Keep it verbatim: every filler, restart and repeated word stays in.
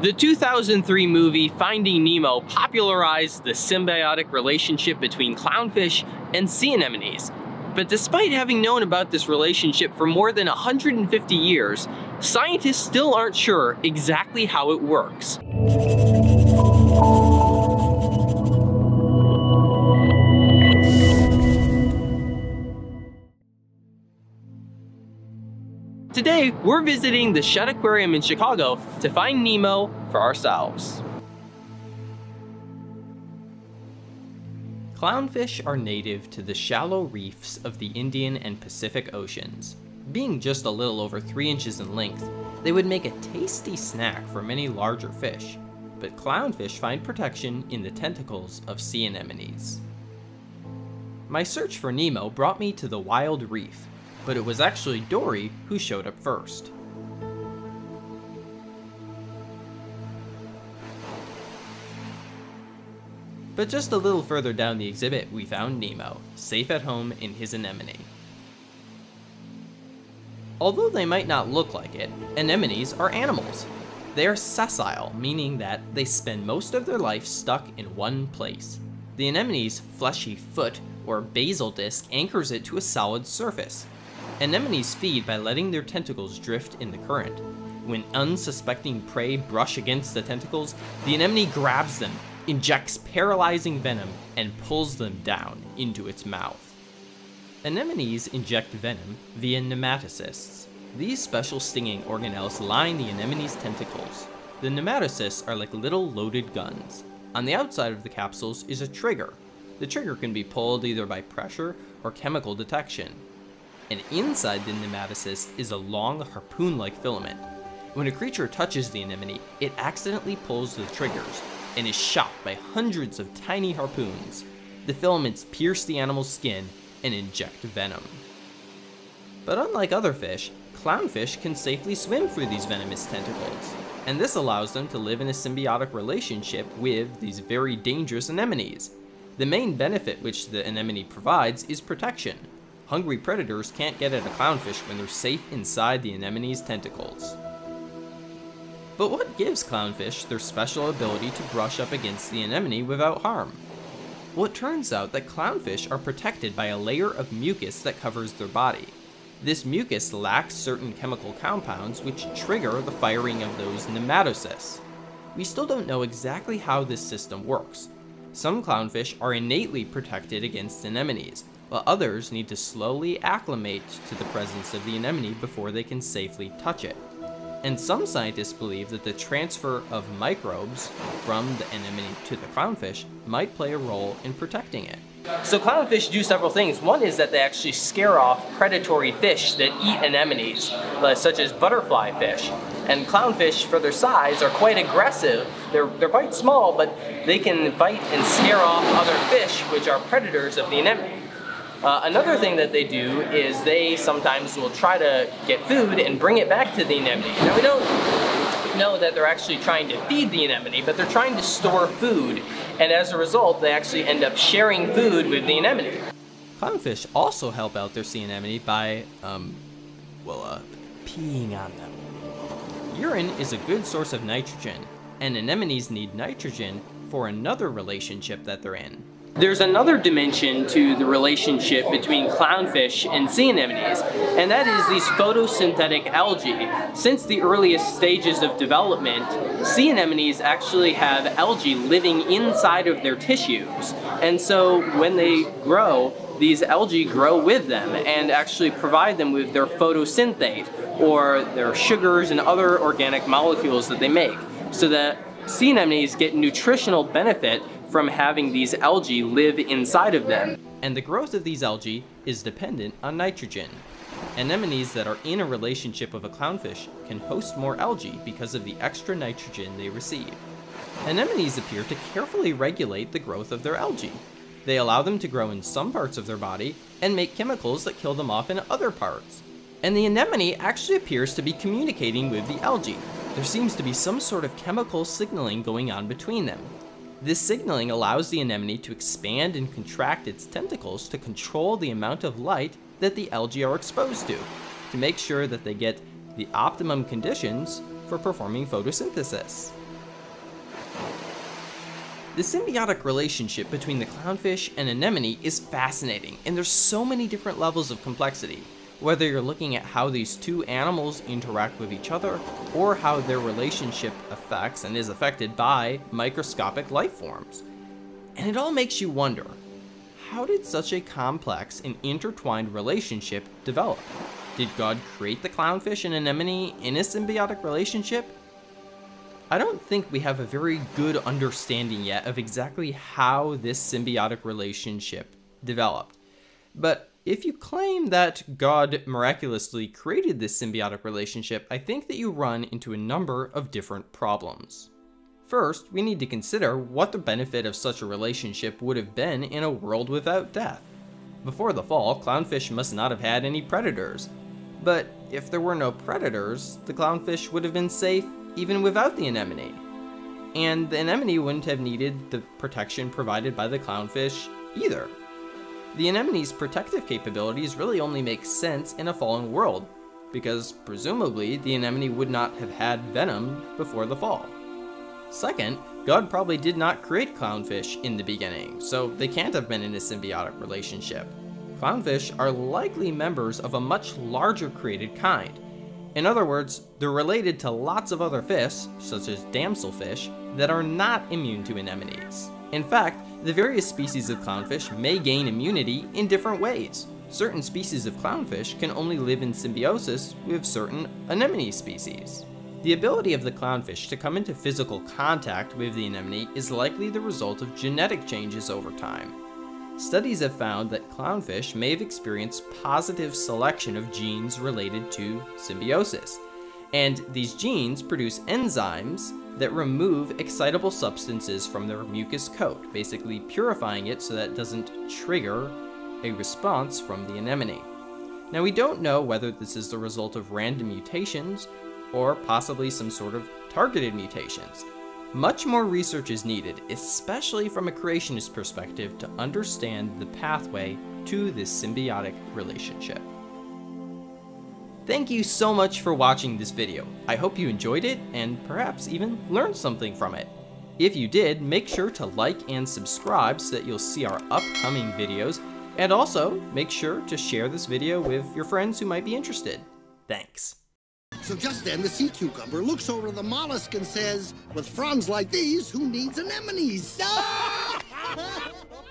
The two thousand three movie Finding Nemo popularized the symbiotic relationship between clownfish and sea anemones. But despite having known about this relationship for more than one hundred fifty years, scientists still aren't sure exactly how it works. Today, we're visiting the Shedd Aquarium in Chicago to find Nemo for ourselves. Clownfish are native to the shallow reefs of the Indian and Pacific Oceans. Being just a little over three inches in length, they would make a tasty snack for many larger fish, but clownfish find protection in the tentacles of sea anemones. My search for Nemo brought me to the Wild Reef, but it was actually Dory who showed up first. But just a little further down the exhibit, we found Nemo, safe at home in his anemone. Although they might not look like it, anemones are animals. They are sessile, meaning that they spend most of their life stuck in one place. The anemone's fleshy foot or basal disc anchors it to a solid surface. Anemones feed by letting their tentacles drift in the current. When unsuspecting prey brush against the tentacles, the anemone grabs them, injects paralyzing venom, and pulls them down into its mouth. Anemones inject venom via nematocysts. These special stinging organelles line the anemone's tentacles. The nematocysts are like little loaded guns. On the outside of the capsules is a trigger. The trigger can be pulled either by pressure or chemical detection. And inside the nematocyst is a long harpoon-like filament. When a creature touches the anemone, it accidentally pulls the triggers and is shot by hundreds of tiny harpoons. The filaments pierce the animal's skin and inject venom. But unlike other fish, clownfish can safely swim through these venomous tentacles, and this allows them to live in a symbiotic relationship with these very dangerous anemones. The main benefit which the anemone provides is protection. Hungry predators can't get at a clownfish when they're safe inside the anemone's tentacles. But what gives clownfish their special ability to brush up against the anemone without harm? Well, it turns out that clownfish are protected by a layer of mucus that covers their body. This mucus lacks certain chemical compounds which trigger the firing of those nematocysts. We still don't know exactly how this system works. Some clownfish are innately protected against anemones, while others need to slowly acclimate to the presence of the anemone before they can safely touch it. And some scientists believe that the transfer of microbes from the anemone to the clownfish might play a role in protecting it. So clownfish do several things. One is that they actually scare off predatory fish that eat anemones, such as butterfly fish. And clownfish, for their size, are quite aggressive. They're, they're quite small, but they can bite and scare off other fish, which are predators of the anemone. Uh, another thing that they do is they sometimes will try to get food and bring it back to the anemone. Now, we don't know that they're actually trying to feed the anemone, but they're trying to store food, and as a result, they actually end up sharing food with the anemone. Clownfish also help out their sea anemone by, um, well, uh, peeing on them. Urine is a good source of nitrogen, and anemones need nitrogen for another relationship that they're in. There's another dimension to the relationship between clownfish and sea anemones, and that is these photosynthetic algae. Since the earliest stages of development, sea anemones actually have algae living inside of their tissues, and so when they grow, these algae grow with them and actually provide them with their photosynthate, or their sugars and other organic molecules that they make, so that sea anemones get nutritional benefit from having these algae live inside of them. And the growth of these algae is dependent on nitrogen. Anemones that are in a relationship with a clownfish can host more algae because of the extra nitrogen they receive. Anemones appear to carefully regulate the growth of their algae. They allow them to grow in some parts of their body and make chemicals that kill them off in other parts. And the anemone actually appears to be communicating with the algae. There seems to be some sort of chemical signaling going on between them. This signaling allows the anemone to expand and contract its tentacles to control the amount of light that the algae are exposed to, to make sure that they get the optimum conditions for performing photosynthesis. The symbiotic relationship between the clownfish and anemone is fascinating, and there's so many different levels of complexity, whether you're looking at how these two animals interact with each other or how their relationship affects and is affected by microscopic life forms. And it all makes you wonder, how did such a complex and intertwined relationship develop? Did God create the clownfish and anemone in a symbiotic relationship? I don't think we have a very good understanding yet of exactly how this symbiotic relationship developed. But if you claim that God miraculously created this symbiotic relationship, I think that you run into a number of different problems. First, we need to consider what the benefit of such a relationship would have been in a world without death. Before the fall, clownfish must not have had any predators. But if there were no predators, the clownfish would have been safe even without the anemone. And the anemone wouldn't have needed the protection provided by the clownfish either. The anemone's protective capabilities really only make sense in a fallen world, because presumably the anemone would not have had venom before the fall. Second, God probably did not create clownfish in the beginning, so they can't have been in a symbiotic relationship. Clownfish are likely members of a much larger created kind. In other words, they're related to lots of other fish, such as damselfish, that are not immune to anemones. In fact, the various species of clownfish may gain immunity in different ways. Certain species of clownfish can only live in symbiosis with certain anemone species. The ability of the clownfish to come into physical contact with the anemone is likely the result of genetic changes over time. Studies have found that clownfish may have experienced positive selection of genes related to symbiosis, and these genes produce enzymes that remove excitable substances from their mucous coat, basically purifying it so that it doesn't trigger a response from the anemone. Now, we don't know whether this is the result of random mutations or possibly some sort of targeted mutations. Much more research is needed, especially from a creationist perspective, to understand the pathway to this symbiotic relationship. Thank you so much for watching this video. I hope you enjoyed it and perhaps even learned something from it. If you did, make sure to like and subscribe so that you'll see our upcoming videos, and also make sure to share this video with your friends who might be interested. Thanks. So just then, the sea cucumber looks over to the mollusk and says, with fronds like these, who needs anemones?